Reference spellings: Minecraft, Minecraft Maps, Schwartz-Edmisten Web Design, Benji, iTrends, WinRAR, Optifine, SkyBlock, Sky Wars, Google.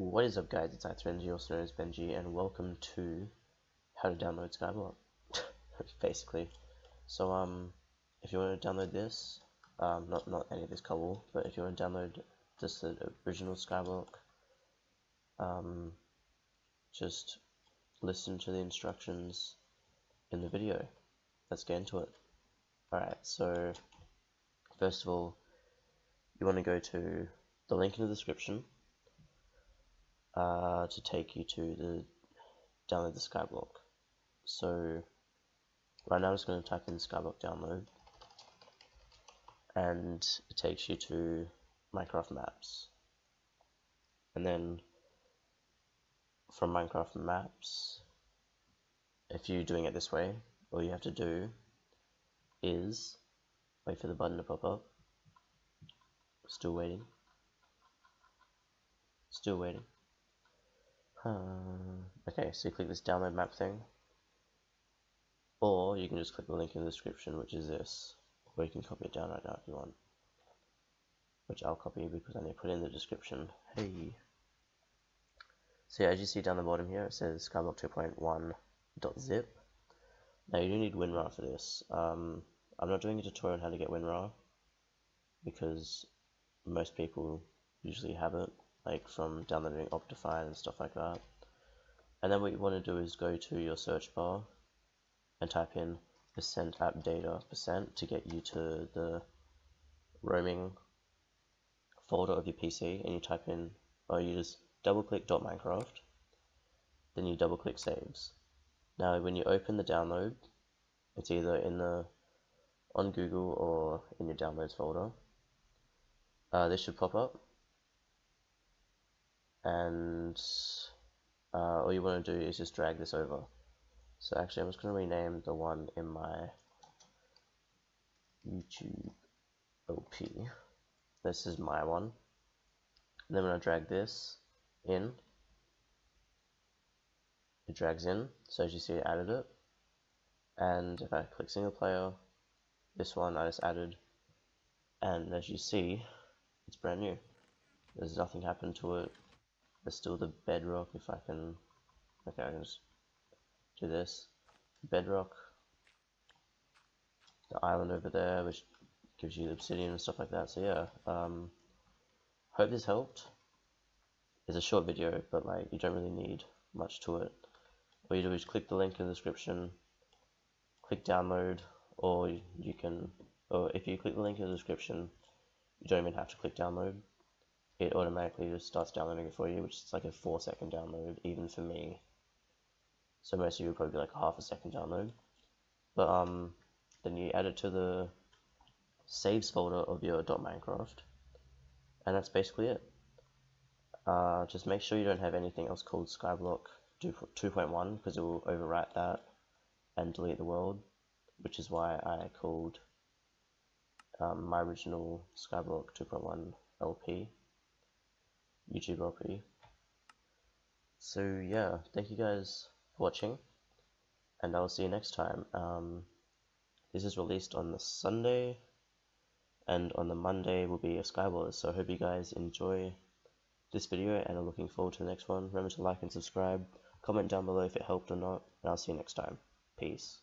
What is up, guys? It's iTrends, you also known as Benji, and welcome to how to download SkyBlock. Basically, so if you want to download this, not any of this cobble, but if you want to download just the original SkyBlock, just listen to the instructions in the video. Let's get into it. All right. So first of all, you want to go to the link in the description. To take you to the download the SkyBlock. So right now I'm just going to type in SkyBlock download, and it takes you to Minecraft Maps, and then from Minecraft Maps, if you're doing it this way, all you have to do is wait for the button to pop up. Still waiting. Okay, so you click this download map thing, or you can just click the link in the description, which is this, or you can copy it down right now if you want, which I'll copy because I need to put it in the description. Hey. So yeah, as you see down the bottom here, it says SkyBlock 2.1.zip. Now you do need WinRAR for this. I'm not doing a tutorial on how to get WinRAR because most people usually have it, like from downloading Optifine and stuff like that. And then what you want to do is go to your search bar and type in %appdata% to get you to the roaming folder of your PC, and you type in, or you just double click .minecraft, then you double click saves. Now when you open the download, it's either on Google or in your downloads folder. This should pop up. And all you want to do is just drag this over. So actually I'm just going to rename the one in my YouTube OP. This is my one. And then when I drag this in, it drags in. So as you see, it added it. And if I click single player, this one I just added. And as you see, it's brand new. There's nothing happened to it. There's still the bedrock. If I can, okay, I can just do this. Bedrock, the island over there, which gives you the obsidian and stuff like that. So yeah, hope this helped. It's a short video, but like you don't really need much to it. All you do is click the link in the description, click download, or you can, or if you click the link in the description, you don't even have to click download. It automatically just starts downloading it for you, which is like a 4-second download, even for me. So most of you will probably be like half a second download. But then you add it to the saves folder of your .minecraft, and that's basically it. Just make sure you don't have anything else called SkyBlock 2.1 because it will overwrite that and delete the world, which is why I called my original SkyBlock 2.1 LP. YouTube LP. So yeah, thank you guys for watching, and I'll see you next time. This is released on the Sunday, and on the Monday will be a Sky Wars. So I hope you guys enjoy this video, and I'm looking forward to the next one. Remember to like and subscribe, comment down below if it helped or not, and I'll see you next time. Peace.